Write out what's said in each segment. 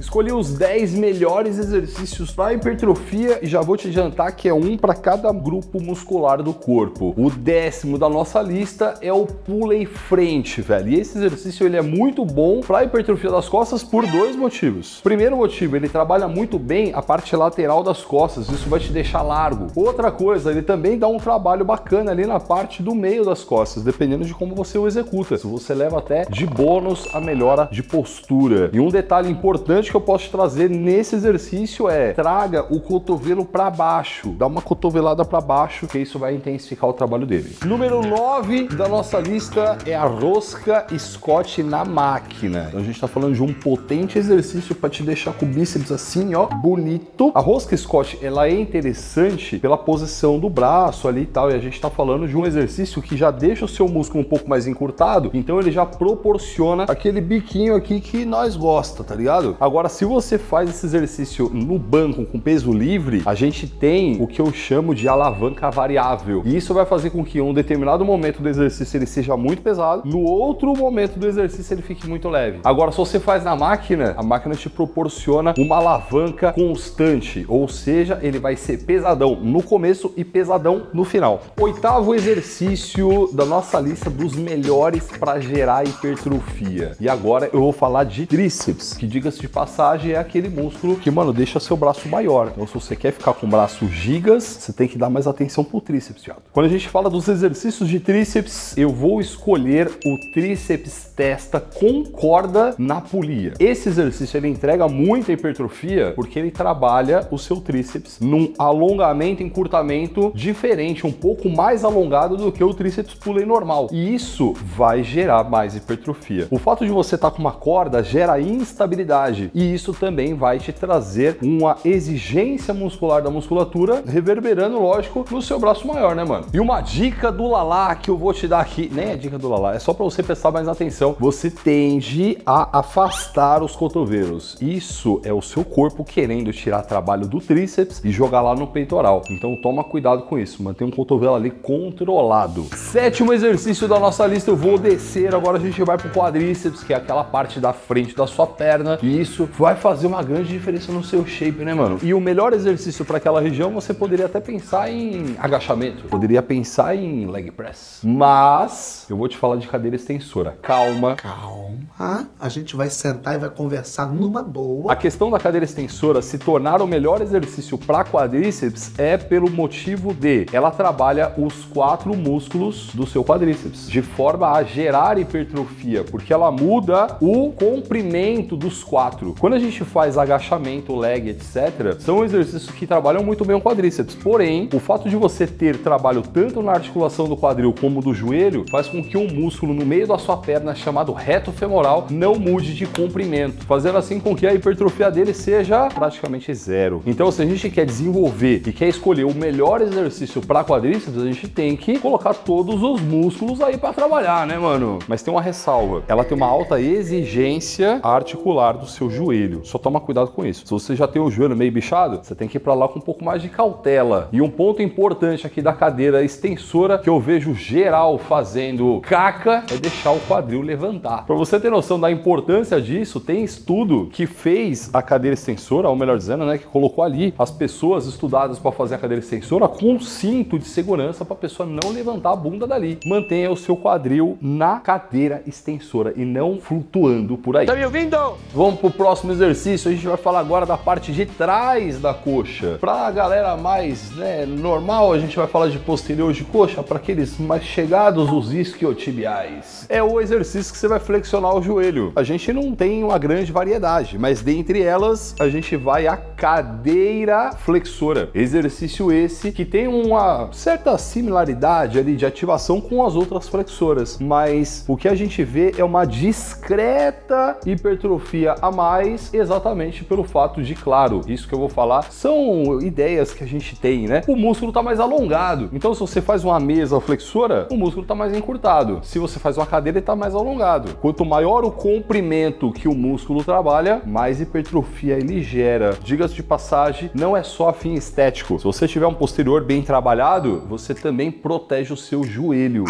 Escolhi os 10 melhores exercícios para hipertrofia e já vou te adiantar que é um para cada grupo muscular do corpo. O 10º da nossa lista é o pula em frente, velho. E esse exercício ele é muito bom para hipertrofia das costas por dois motivos. Primeiro motivo, ele trabalha muito bem a parte lateral das costas, isso vai te deixar largo. Outra coisa, ele também dá um trabalho bacana ali na parte do meio das costas, dependendo de como você o executa. Se você leva até de bônus a melhora de postura. E um detalhe importante que eu posso te trazer nesse exercício é traga o cotovelo para baixo, dá uma cotovelada para baixo, que isso vai intensificar o trabalho dele. Número 9 da nossa lista é a rosca Scott na máquina. Então a gente tá falando de um potente exercício para te deixar com o bíceps assim, ó, bonito. A rosca Scott, ela é interessante pela posição do braço ali e tal, e a gente tá falando de um exercício que já deixa o seu músculo um pouco mais encurtado, então ele já proporciona aquele biquinho aqui que nós gosta, tá ligado? Agora, se você faz esse exercício no banco com peso livre, a gente tem o que eu chamo de alavanca variável. E isso vai fazer com que em um determinado momento do exercício ele seja muito pesado, no outro momento do exercício ele fique muito leve. Agora, se você faz na máquina, a máquina te proporciona uma alavanca constante, ou seja, ele vai ser pesadão no começo e pesadão no final. Oitavo exercício da nossa lista dos melhores para gerar hipertrofia. E agora eu vou falar de tríceps, que diga-se de passagem é aquele músculo que, mano, deixa seu braço maior. Então, se você quer ficar com o braço gigas, você tem que dar mais atenção pro tríceps, viado. Quando a gente fala dos exercícios de tríceps, eu vou escolher o tríceps testa com corda na polia. Esse exercício, ele entrega muita hipertrofia porque ele trabalha o seu tríceps num alongamento, encurtamento diferente, um pouco mais alongado do que o tríceps pulley normal. E isso vai gerar mais hipertrofia. O fato de você estar com uma corda gera instabilidade. E isso também vai te trazer uma exigência muscular da musculatura, reverberando, lógico, no seu braço maior, né, mano? E uma dica do Lalá que eu vou te dar aqui, nem é dica do Lalá, é só pra você prestar mais atenção. Você tende a afastar os cotovelos. Isso é o seu corpo querendo tirar trabalho do tríceps e jogar lá no peitoral. Então toma cuidado com isso, mantém um cotovelo ali controlado. 7º exercício da nossa lista, eu vou descer, agora a gente vai pro quadríceps, que é aquela parte da frente da sua perna, e isso vai fazer uma grande diferença no seu shape, né, mano? E o melhor exercício para aquela região, você poderia até pensar em agachamento, poderia pensar em leg press, mas eu vou te falar de cadeira extensora. Calma, calma, a gente vai sentar e vai conversar numa boa. A questão da cadeira extensora se tornar o melhor exercício para quadríceps é pelo motivo de ela trabalha os 4 músculos do seu quadríceps, de forma a gerar hipertrofia, porque ela muda o comprimento dos 4. Quando a gente faz agachamento, leg, etc., são exercícios que trabalham muito bem o quadríceps. Porém, o fato de você ter trabalho tanto na articulação do quadril como do joelho faz com que um músculo no meio da sua perna, chamado reto femoral, não mude de comprimento, fazendo assim com que a hipertrofia dele seja praticamente zero. Então, se a gente quer desenvolver e quer escolher o melhor exercício para quadríceps, a gente tem que colocar todos os músculos aí para trabalhar, né, mano? Mas tem uma ressalva: ela tem uma alta exigência articular do seu joelho. Só toma cuidado com isso. Se você já tem o joelho meio bichado, você tem que ir pra lá com um pouco mais de cautela. E um ponto importante aqui da cadeira extensora que eu vejo geral fazendo caca é deixar o quadril levantar. Pra você ter noção da importância disso, tem estudo que fez a cadeira extensora, ou melhor dizendo, né, que colocou ali as pessoas estudadas pra fazer a cadeira extensora com um cinto de segurança pra pessoa não levantar a bunda dali. Mantenha o seu quadril na cadeira extensora e não flutuando por aí. Tá me ouvindo? Vamos pro próximo exercício. A gente vai falar agora da parte de trás da coxa. Pra galera mais, né, normal, a gente vai falar de posterior de coxa. Para aqueles mais chegados, os isquiotibiais. É o exercício que você vai flexionar o joelho. A gente não tem uma grande variedade, mas dentre elas, a gente vai à cadeira flexora. Exercício esse que tem uma certa similaridade ali de ativação com as outras flexoras, mas o que a gente vê é uma discreta hipertrofia a mais, exatamente pelo fato de, claro, isso que eu vou falar são ideias que a gente tem, né? O músculo tá mais alongado. Então, se você faz uma mesa flexora, o músculo tá mais encurtado. Se você faz uma cadeira, ele tá mais alongado. Quanto maior o comprimento que o músculo trabalha, mais hipertrofia ele gera. Diga-se de passagem, não é só fim estético. Se você tiver um posterior bem trabalhado, você também protege o seu joelho.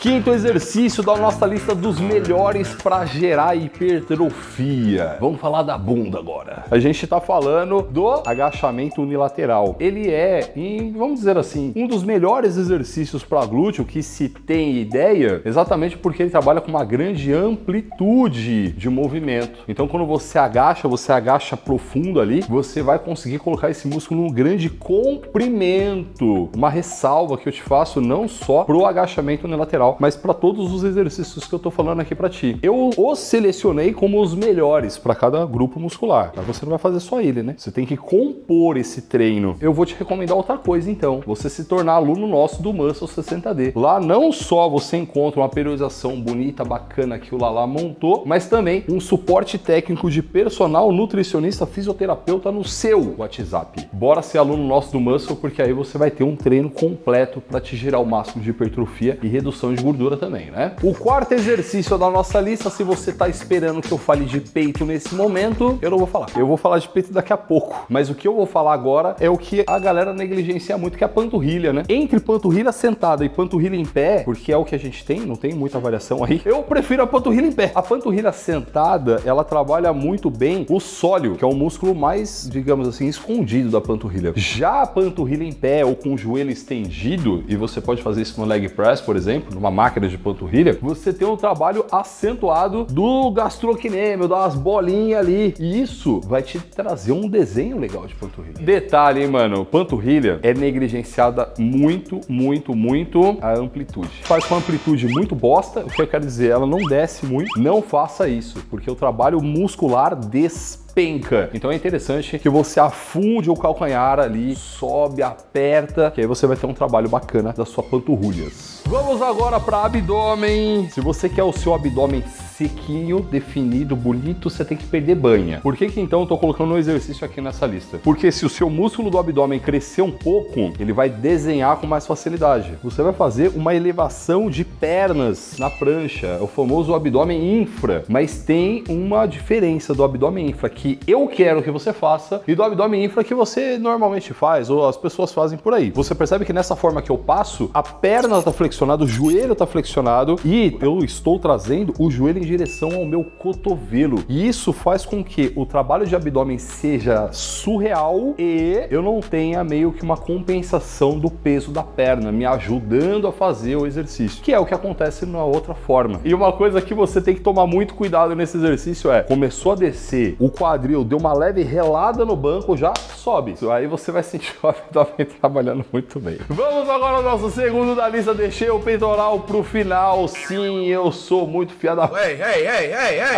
5º exercício da nossa lista dos melhores para gerar hipertrofia. bunda. Vamos falar da bunda agora. A gente tá falando do agachamento unilateral. Ele é, vamos dizer assim, um dos melhores exercícios para glúteo que se tem ideia, exatamente porque ele trabalha com uma grande amplitude de movimento. Então, quando você agacha profundo ali, você vai conseguir colocar esse músculo num grande comprimento. Uma ressalva que eu te faço não só pro agachamento unilateral, mas para todos os exercícios que eu tô falando aqui para ti. Eu os selecionei como os melhores para cada grupo muscular. Mas você não vai fazer só ele, né? Você tem que compor esse treino. Eu vou te recomendar outra coisa, então. Você se tornar aluno nosso do Muscle 60D. Lá não só você encontra uma periodização bonita, bacana que o Lala montou, mas também um suporte técnico de personal, nutricionista, fisioterapeuta no seu WhatsApp. Bora ser aluno nosso do Muscle, porque aí você vai ter um treino completo para te gerar o máximo de hipertrofia e redução de gordura também, né? O quarto exercício da nossa lista, se você tá esperando que eu fale de peito nesse momento, eu não vou falar. Eu vou falar de peito daqui a pouco, mas o que eu vou falar agora é o que a galera negligencia muito, que é a panturrilha, né? Entre panturrilha sentada e panturrilha em pé, porque é o que a gente tem, não tem muita variação aí, eu prefiro a panturrilha em pé. A panturrilha sentada, ela trabalha muito bem o sóleo, que é o músculo mais, digamos assim, escondido da panturrilha. Já a panturrilha em pé ou com o joelho estendido, e você pode fazer isso no leg press, por exemplo, numa máquina de panturrilha, você tem um trabalho acentuado do gastrocnêmio, das bolinhas ali, e isso vai te trazer um desenho legal de panturrilha. Detalhe, hein, mano, panturrilha é negligenciada muito, muito, muito a amplitude. Faz com amplitude muito bosta, o que eu quero dizer, ela não desce muito. Não faça isso, porque o trabalho muscular despenca. Então é interessante que você afunde o calcanhar ali, sobe, aperta, que aí você vai ter um trabalho bacana da sua panturrilhas. Vamos agora para abdômen. Se você quer o seu abdômen sequinho, definido, bonito, você tem que perder banha. Por que então eu tô colocando um exercício aqui nessa lista? Porque se o seu músculo do abdômen crescer um pouco, ele vai desenhar com mais facilidade. Você vai fazer uma elevação de pernas na prancha, o famoso abdômen infra, mas tem uma diferença do abdômen infra que eu quero que você faça e do abdômen infra que você normalmente faz ou as pessoas fazem por aí. Você percebe que nessa forma que eu passo, a perna tá flexionada, o joelho tá flexionado e eu estou trazendo o joelho em direção ao meu cotovelo. E isso faz com que o trabalho de abdômen seja surreal e eu não tenha meio que uma compensação do peso da perna, me ajudando a fazer o exercício, que é o que acontece na outra forma. E uma coisa que você tem que tomar muito cuidado nesse exercício é, começou a descer, o quadril deu uma leve relada no banco, já sobe. Aí você vai sentir o abdômen trabalhando muito bem. Vamos agora ao nosso segundo da lista. Deixei o peitoral pro final. Sim, eu sou muito fiada.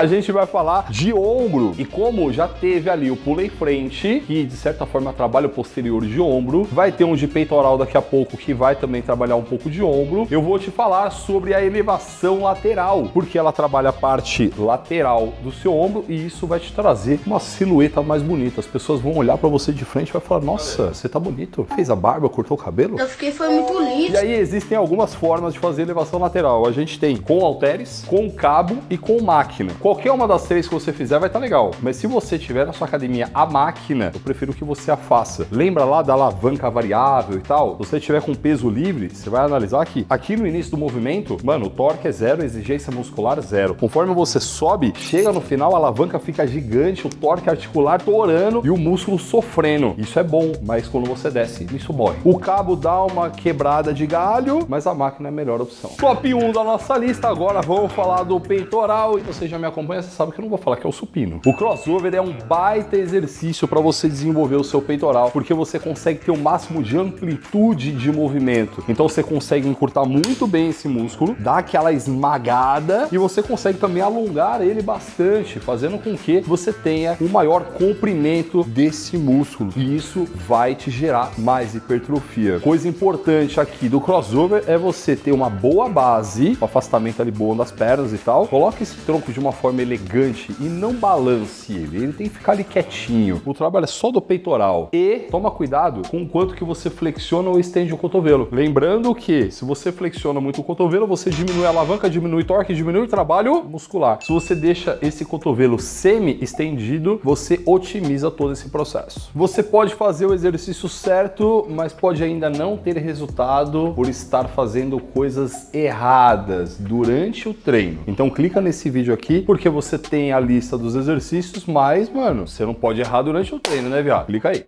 A gente vai falar de ombro. E como já teve ali o pulo em frente, que de certa forma trabalha o posterior de ombro, vai ter um de peitoral daqui a pouco que vai também trabalhar um pouco de ombro. Eu vou te falar sobre a elevação lateral, porque ela trabalha a parte lateral do seu ombro e isso vai te trazer uma silhueta mais bonita. As pessoas vão olhar pra você de frente e vai falar, nossa, você tá bonito. Fez a barba, cortou o cabelo? Eu fiquei, foi muito lindo. E aí existem algumas formas de fazer elevação lateral. A gente tem com halteres, com cabo e com máquina. Qualquer uma das três que você fizer vai tá legal. Mas se você tiver na sua academia a máquina, eu prefiro que você a faça. Lembra lá da alavanca variável e tal? Se você tiver com peso livre, você vai analisar aqui. Aqui no início do movimento, mano, o torque é zero, a exigência muscular é zero. Conforme você sobe, chega no final, a alavanca fica gigante, o torque articular torando e o músculo sofrendo. Isso é bom, mas quando você desce, isso morre. O cabo dá uma quebrada de galho, mas a máquina é a melhor opção. Top 1 da nossa lista, agora vamos falar do peitoral. E você já me acompanha, você sabe que eu não vou falar que é o supino. O crossover é um baita exercício para você desenvolver o seu peitoral, porque você consegue ter o máximo de amplitude de movimento. Então você consegue encurtar muito bem esse músculo, dar aquela esmagada e você consegue também alongar ele bastante, fazendo com que você tenha o maior comprimento desse músculo e isso vai te gerar mais hipertrofia. Coisa importante aqui do crossover é você ter uma boa base, um afastamento ali bom das pernas e tal. Coloque esse tronco de uma forma elegante e não balance ele. Ele tem que ficar ali quietinho. O trabalho é só do peitoral e toma cuidado com o quanto que você flexiona ou estende o cotovelo. Lembrando que se você flexiona muito o cotovelo, você diminui a alavanca, diminui o torque, diminui o trabalho muscular. Se você deixa esse cotovelo semi-estendido, você otimiza todo esse processo. Você pode fazer o exercício certo, mas pode ainda não ter resultado por estar fazendo coisas erradas durante o treino. Então clica nesse vídeo aqui, porque você tem a lista dos exercícios, mas, mano, você não pode errar durante o treino, né, viado? Clica aí.